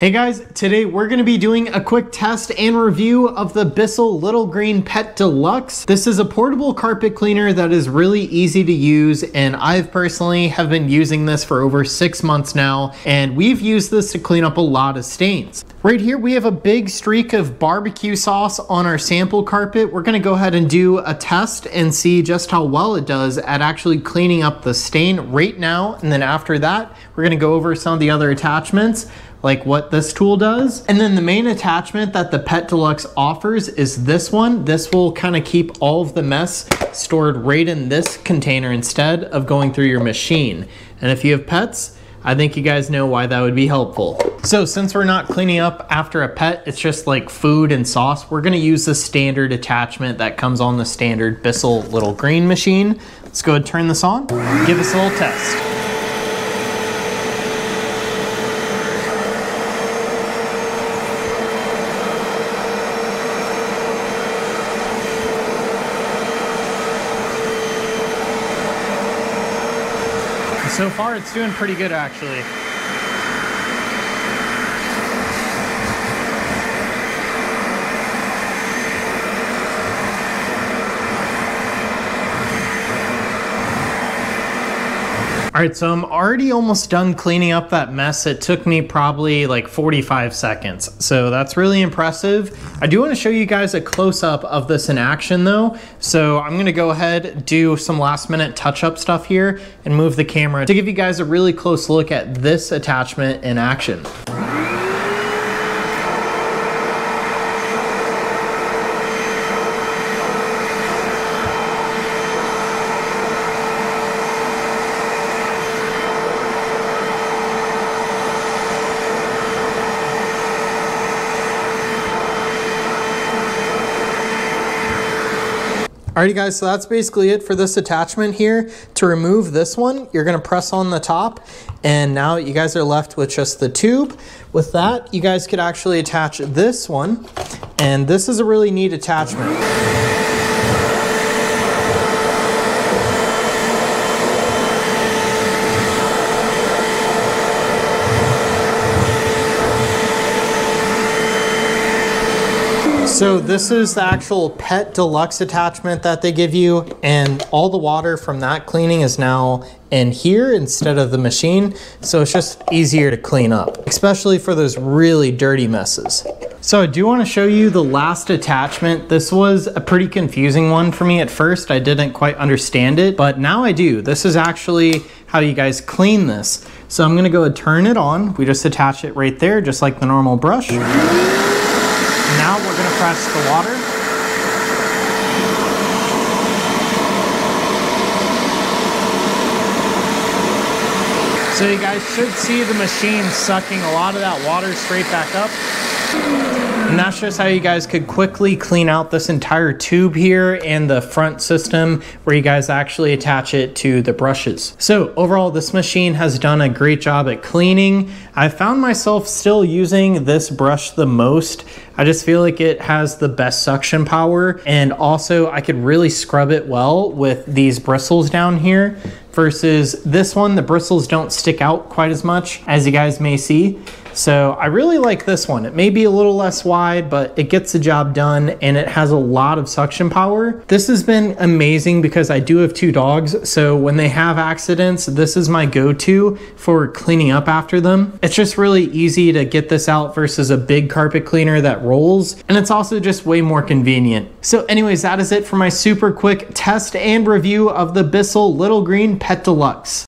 Hey guys, today we're going to be doing a quick test and review of the Bissell Little Green Pet Deluxe. This is a portable carpet cleaner that is really easy to use, and I've personally have been using this for over 6 months now, and we've used this to clean up a lot of stains. Right here we have a big streak of barbecue sauce on our sample carpet. We're going to go ahead and do a test and see just how well it does at actually cleaning up the stain right now, and then after that we're going to go over some of the other attachments, like what this tool does. And then the main attachment that the Pet Deluxe offers is this one. This will kind of keep all of the mess stored right in this container instead of going through your machine. And if you have pets, I think you guys know why that would be helpful. So since we're not cleaning up after a pet, it's just like food and sauce, we're gonna use the standard attachment that comes on the standard Bissell Little Green machine. Let's go ahead and turn this on, give us a little test. So far, it's doing pretty good, actually. All right, so I'm already almost done cleaning up that mess. It took me probably like 45 seconds. So that's really impressive. I do want to show you guys a close-up of this in action though. So I'm going to go ahead, do some last-minute touch-up stuff here and move the camera to give you guys a really close look at this attachment in action. Alrighty guys, so that's basically it for this attachment here. To remove this one, you're gonna press on the top, and now you guys are left with just the tube. With that, you guys could actually attach this one, and this is a really neat attachment. So this is the actual Pet Deluxe attachment that they give you, and all the water from that cleaning is now in here instead of the machine, so it's just easier to clean up, especially for those really dirty messes. So I do want to show you the last attachment. This was a pretty confusing one for me at first. I didn't quite understand it, but now I do. This is actually how you guys clean this. So I'm going to go and turn it on. We just attach it right there, just like the normal brush. Now we're going to press the water. So you guys should see the machine sucking a lot of that water straight back up. And that's just how you guys could quickly clean out this entire tube here and the front system where you guys actually attach it to the brushes. So overall, this machine has done a great job at cleaning. I found myself still using this brush the most. I just feel like it has the best suction power, and also I could really scrub it well with these bristles down here versus this one. The bristles don't stick out quite as much, as you guys may see. So I really like this one. It may be a little less wide, but it gets the job done, and it has a lot of suction power. This has been amazing because I do have two dogs, so when they have accidents, this is my go-to for cleaning up after them. It's just really easy to get this out versus a big carpet cleaner that rolls, and it's also just way more convenient. So anyways, that is it for my super quick test and review of the Bissell Little Green Pet Deluxe.